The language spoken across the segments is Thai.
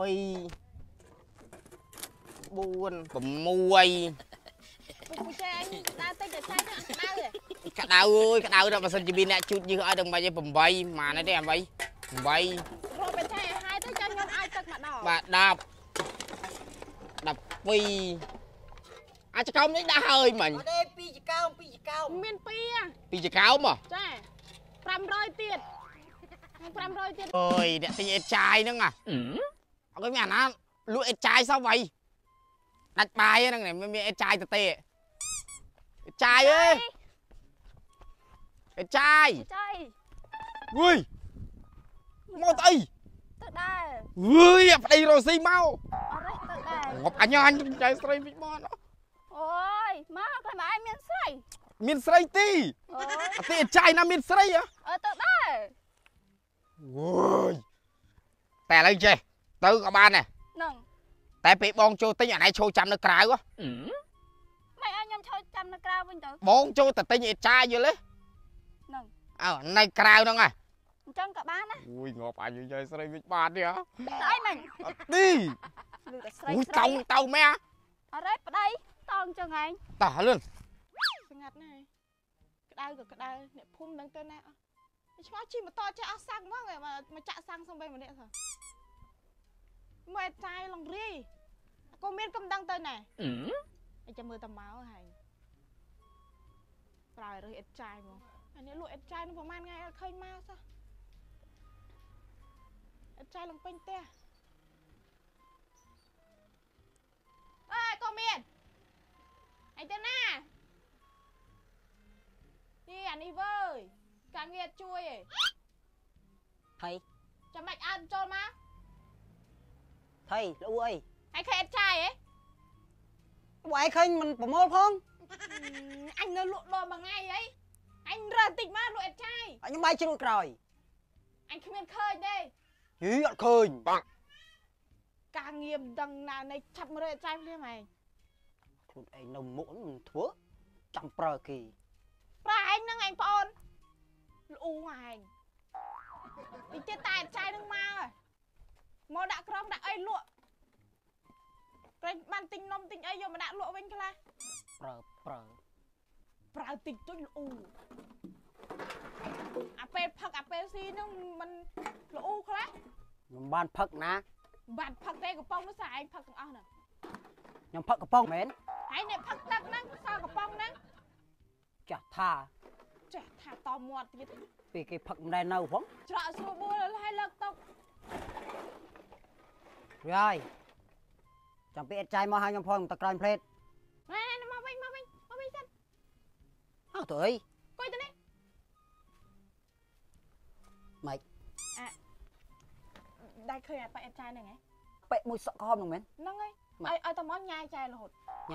4 6 กระดาวยกระดาวเรามาสันจิบินเนี่ยชุดยืดไอ้ตรงใบจะผมใบมาในได้ใบใบบาดดับดับปีอาจจะก้าวนี่ได้เฮ้ยเหมือนปีจะก้าวเมียนปีอะปีจะก้าวมั้งใช่300 tiềnเฮ้ยเด็กตีเอ็ดชายนั่งอะเอาก็ไม่อ่านนะรู้เอ็ดชายซะไว้ดัดปลายนั่งเนี่ยมันมีเอ็ดชายเตะชายเอ้ยไอ้ชายเฮ้ยมอไตเฮ้ยไปโรซี่เมาหอบอันยอนใจใส่บิ๊กบอลโอ้ยมาทำไมเมียนใส่ตีตีไอ้ชายน่ะเมียนใส่อะเตอได้เฮ้ยแต่อะไรเจ๊เตอกับบ้านเนี่ยแต่ไปบองโจตีอย่างไหนโชว์จำนักกลายวะบองโจแต่ตีไอ้ชายอยู่เลยเอาในกราวนั่งไงจังกับบ้านนะอุ้ยงอป่าอยู่ใจใส่บิ๊กบาทเนี่ยใส่มันดิอุ้ยเต่าแม่อะไรปะได้ตองจังไงต่อเลยสงัดไงกระดาษกับกระดาษเนี่ยพุ่มดังเต้นแน่ไม่ชอบชิมมาต่อจะเอาซังว่าไงมาจะซังส่งไปเหมือนเดิมเหรอไม่ใจลองรีก็เมียนกำดังเต้นแน่ไอ้จะมือตะเมาส์ไงปลายเลยเอ็ดใจมั้งอันนี้ลูกเอ็ดใจนุ่มประมาณไงเคยมาซะเอ็ดใจลงเป็นเตะเอ้ยก็เมียนไอ้เจ้าหน้านี่อันนี้เว้ยการเวียดช่วยเฮ้ยจะมาอันโจรมาเฮ้ยลูกเอ้ยไอ้เคยเอ็ดใจเอ๊ะว่าไอ้เคยมันประโมทพ้องอันนั้นลูกโดนมาไงเอ๊ะanh rời tịch ma lụa trai anh không bay trên lụa rồi anh không biết khơi đây dí dọn khơi bằng càng nghiêm đằng nào này chặt một lụa trai như mày thằng anh nồng muỗng thuốc chậm bờ kì bờ anh đang anh pon u hoàng đi chơi tài trai đang ma rồi mò đã cong đã ấy lụa cái bàn tinh nông tinh ấy rồi mà đã lụa bên kia là bờ bờ tinh tôi uอาเปผักอาเปซีนั่งมันละอู้เขาละบ้านผักนะบ้านผักเตะกระป๋องนึกสายผักต่างเอาหน่ะยังผักกระป๋องเหม็นไอเนี่ยผักตักนั่งซากระป๋องนั่งจัดท่าตอมหมดทีปีกผักมันได้เน่าพร้อมเจาะสูบบัวแล้วให้เลิกตกยายจังเป็นใจมาหายังพองตะกรันเพลทมาวิ่งสั้นเอ้าเตยก้อยตัวนี้ไม่ได้เคยไปแอบใจหน่อยไงไปมุดสกอมหนึ่งเหม็นนั่งไงไอ้ตะมอนยายใจหลุดย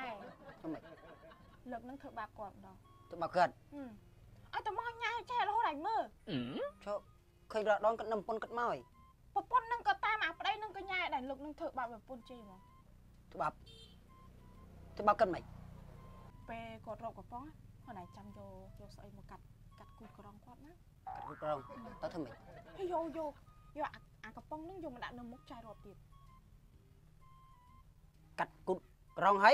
ายทำไมหลุดนั่นคือบาปกรอบเราถูกบาปเกิดไอ้ตะมอนยายใจหลุดไหลมือชอบเคยโดนกันนำปนกันเมาอีกปนนั่งก็ตามอ่ะไปนั่งก็ยายได้หลุดนั่งถูกบาปแบบปนจีมั้งถูกบาปกันไหมไปกดรอบกับป้องคนไหนจำโยใส่มากัดกุยกรองกวาดนะกัดกุยกรองต่อทำไมโยกระป๋องนึงโยมันด่านมุกใจรอบตีกัดกุยกรองให้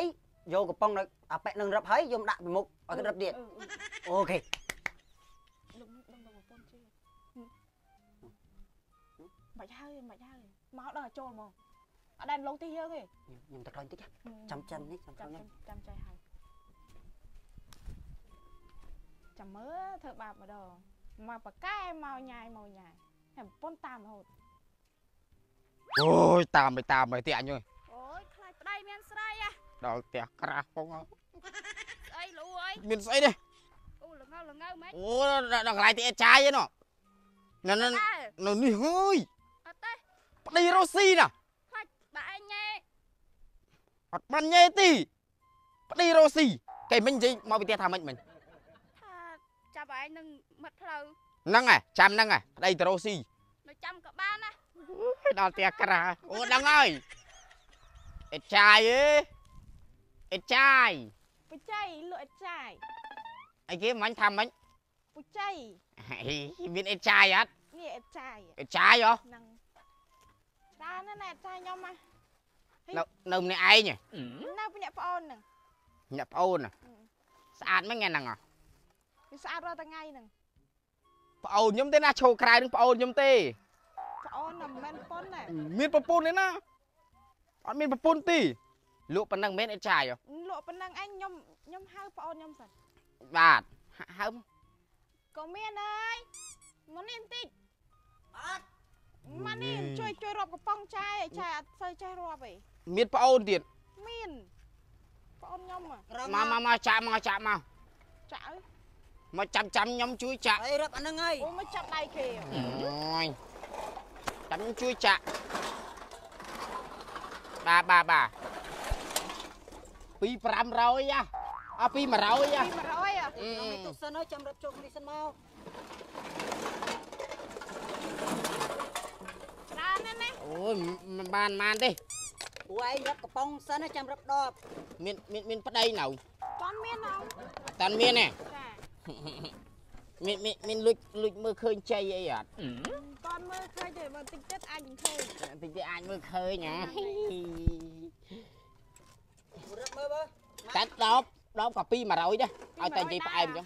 โยกระป๋องเลยอาเป็ดนึงรับให้โยมด่านเป็นมุกเอาขึ้นรับเดียดโอเคมาย่าเลยมาเอาดอกโจมมองเอาดันลงตีเยอะเลยยมตะกอนตีจ้ะจำนี่จำใจหายจำเมื่อเธอบาปมาดองมาปะแก้เมาใหญ่เห็นป้นตามหดโอ้ยตามไปเตี้ยนุ้ยโอ้ยใครไปเมียนใส่อะดอกเตี้ยกระพงเอาไอ้ลูกไอ้เมียนใส่ดิโอ้หลงเงาไหมโอ้ดอกลายเตี้ยชายเนาะนั่นนี่เฮ้ยไปโรซี่น่ะไปไงไปบ้านไงตีไปโรซี่แกมันจะมาไปเตี้ยทำมันจับไอ้นั่งมัดเพลานั่งไงจำนั่งไงได้โรซี่เราจำกับบ้านนะนอนเตียงกระดาโอ้ดังไงเอ็ดชายเอ็ดชายปุ้ยใจลูกเอ็ดชายไอ้เก๋มันทำมันปุ้ยใจเฮ้ยมีเอ็ดชายอ่ะนี่เอ็ดชายเหรอนั่งตาหน้า นมในไอ้เนี่ยน่าเป็นเนี่ยปอนหนึ่งเนี่ยปอนน่ะสะอาดไม่ไงนังอ่ะสะอาดเราตั้งไงหนึ่งปอนยมเต้น่าโชว์ใครหนึ่งปอนยมเต้ปอนน่ะมันปอนไหนมีปะปูนเนี่ยนะปอนมีปะปูนตีลูกปนังเม็ดไอ้ชายอ่ะลูกปนังไอ้ยมห้าวปอนยมสัตว์บาดห้าวก็เมียนเลยมันนินติมันนี่ช่วยรบกับป้องชายชายใส่ชายรบไปมีปะอนเดียดมีนปอนยมอ่ะมาจับมาจับมาจับยมช่วยจับไอ้รบปนังไงโอ้มาจับได้เขียวจับช่วยจับบ่าปีปรามเราอ่ะปีมาเราอ่ะไม่ตุกสนให้จำรับชมดิสนเมาร้านนั่นนะโอ้ยบานมันดิไว้รับกระป๋องสนให้จำรับดอกมินปะได้หน่อยตอนเมียนเนี่ยมินลุยมือเคยใจไอ้หยาดตอนมือเคยใจมันติดเจ็ดอันมือเคยเนี่ยแต่ดอกกับปีมาเราอีกนะเอาแต่ใจไปเองจ้ะ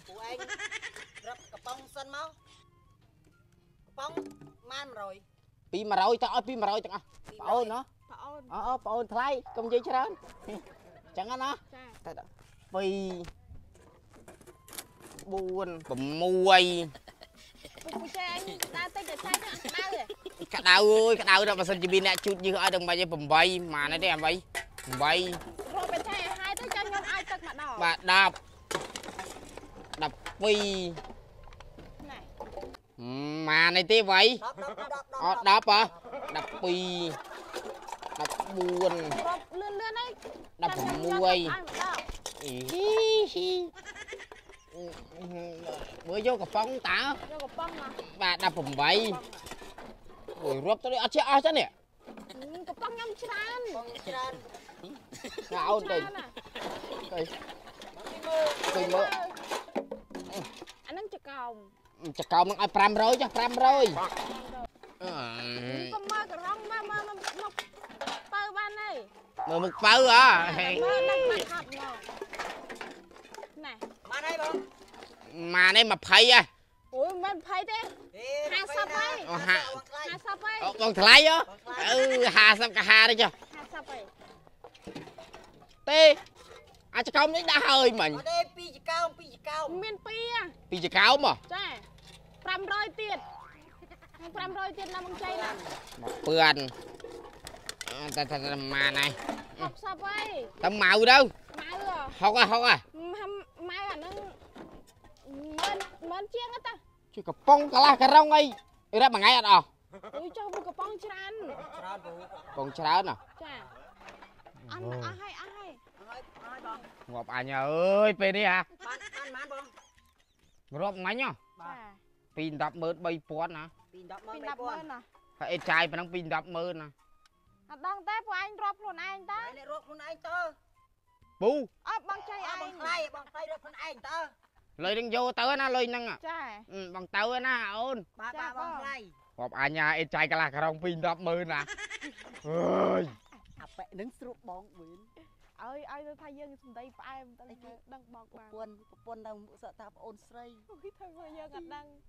รับกระป๋องเส้นเมากระป๋องมันรอยปีมาเราอีกแต่เอาปีมาเราอีกจังอ่ะป้อนเนาะป้อนไทยกำจีเชิญจังอ่ะเนาะปีบุญผมมวยกระดาวเราเป็นสัญญีบินเนี่ยชุดยืดเอาตรงไปยังผมใบมาในได้ใบbà đập phi mà này tí vậy đập à đập phi đập buồn đập muôi bữa vô cặp phong tả bà đập bùm vậy rồi rớt tới ăn cháo chứ nè cặp phong nhâm chán ngáo đâyมืออันนั้นจะเก่ามึงเอา500จ้ะ500ก็มากระร้องมาเปิดบ้านเลยมึงเปิดอ่ะไหนมาได้บ่มาได้มาไผ่อ่ะโอ้ยมันไผ่เด้50ไปต้องไถเหรอ50ก็5ด้วยจ้ะ50ไปเต้อาจจะเก่าไม่ได้เลยเหมือนปีจะเก่ามันปีจะเก่ามั้งใช่500เตียนนะมึงใจนะเปื่อนแต่มาไหนตั้งเมาอยู่đâu học à mai là nó mến chiếc đó ta chỉ có bông cả la cả rong ấy ra bằng ngay à đó cho một cái bông chán nào ăn hay ngọc anh ơi về đi à ngọc máy nhá pin đập mơn bay pón nè hãy trai phải đang pin đập mơn nè đang té của anh rộp luôn anh tơ bu băng chay rộp luôn anh tơ lời đang vô tơ na lời năng à bằng tơ na ôn ngọc anh nha hãy trai cả là cả rong pin đập mơn nè ơi bẹ đứng sụp bóng mến ơi ai tôi thay dương chúng đây phải em đang bọc quần đồng sợ tạp ôn sây thằng người dân đang